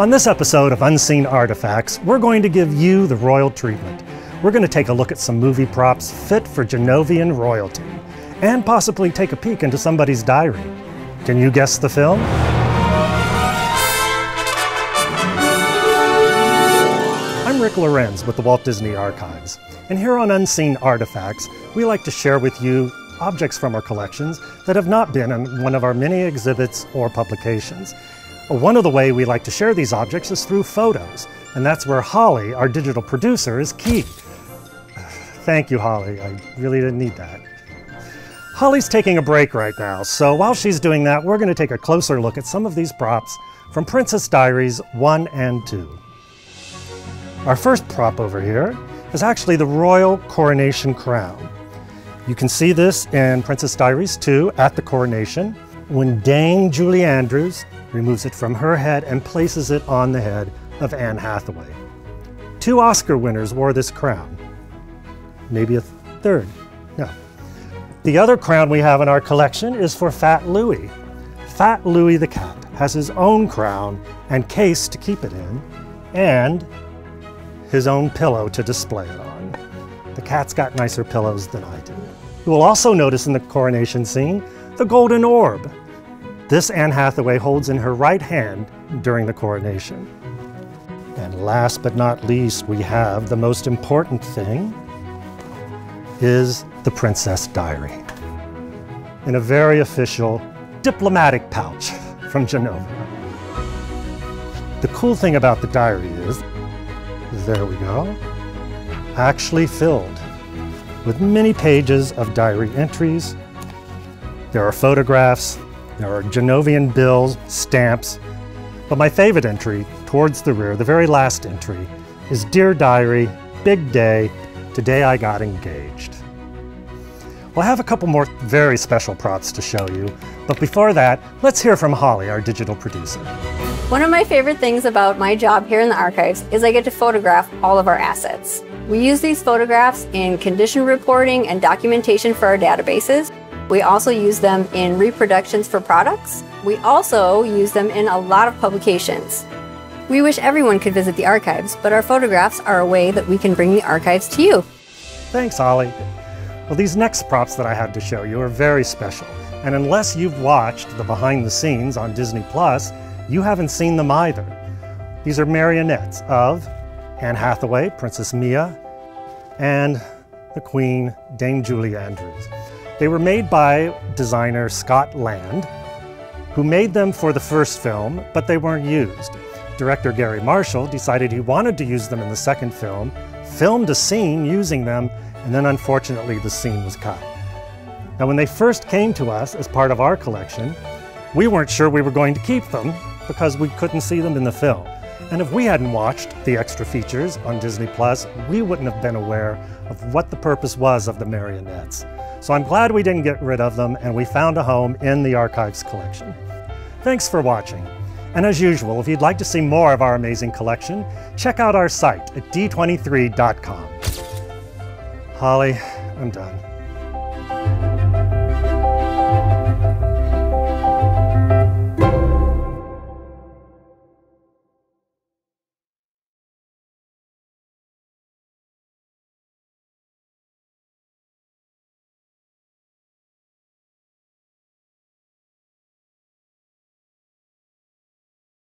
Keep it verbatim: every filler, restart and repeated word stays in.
On this episode of Unseen Artifacts, we're going to give you the royal treatment. We're going to take a look at some movie props fit for Genovian royalty, and possibly take a peek into somebody's diary. Can you guess the film? I'm Rick Lorentz with the Walt Disney Archives, and here on Unseen Artifacts, we like to share with you objects from our collections that have not been in one of our many exhibits or publications. One of the ways we like to share these objects is through photos, and that's where Holly, our digital producer, is key. Thank you, Holly. I really didn't need that. Holly's taking a break right now, so while she's doing that, we're going to take a closer look at some of these props from Princess Diaries one and two. Our first prop over here is actually the Royal Coronation Crown. You can see this in Princess Diaries two at the coronation, when Dame Julie Andrews removes it from her head and places it on the head of Anne Hathaway. Two Oscar winners wore this crown. Maybe a third. No. The other crown we have in our collection is for Fat Louie. Fat Louie the cat has his own crown and case to keep it in, and his own pillow to display it on. The cat's got nicer pillows than I do. You will also notice in the coronation scene the golden orb. This Anne Hathaway holds in her right hand during the coronation. And last but not least, we have the most important thing, is the Princess Diary, in a very official diplomatic pouch from Genoa. The cool thing about the diary is, there we go, actually filled with many pages of diary entries. There are photographs, there are Genovian bills, stamps, but my favorite entry towards the rear, the very last entry, is Dear Diary, Big Day, Today I got engaged. Well, I have a couple more very special props to show you, but before that, let's hear from Holly, our digital producer. One of my favorite things about my job here in the archives is I get to photograph all of our assets. We use these photographs in condition reporting and documentation for our databases. We also use them in reproductions for products. We also use them in a lot of publications. We wish everyone could visit the archives, but our photographs are a way that we can bring the archives to you. Thanks, Holly. Well, these next props that I had to show you are very special, and unless you've watched the behind the scenes on Disney Plus, you haven't seen them either. These are marionettes of Anne Hathaway, Princess Mia, and the Queen, Dame Julie Andrews. They were made by designer Scott Land, who made them for the first film, but they weren't used. Director Gary Marshall decided he wanted to use them in the second film, filmed a scene using them, and then unfortunately the scene was cut. Now when they first came to us as part of our collection, we weren't sure we were going to keep them because we couldn't see them in the film. And if we hadn't watched the extra features on Disney Plus, we wouldn't have been aware of what the purpose was of the marionettes. So I'm glad we didn't get rid of them and we found a home in the archives collection. Thanks for watching. And as usual, if you'd like to see more of our amazing collection, check out our site at d twenty-three dot com. Holly, I'm done.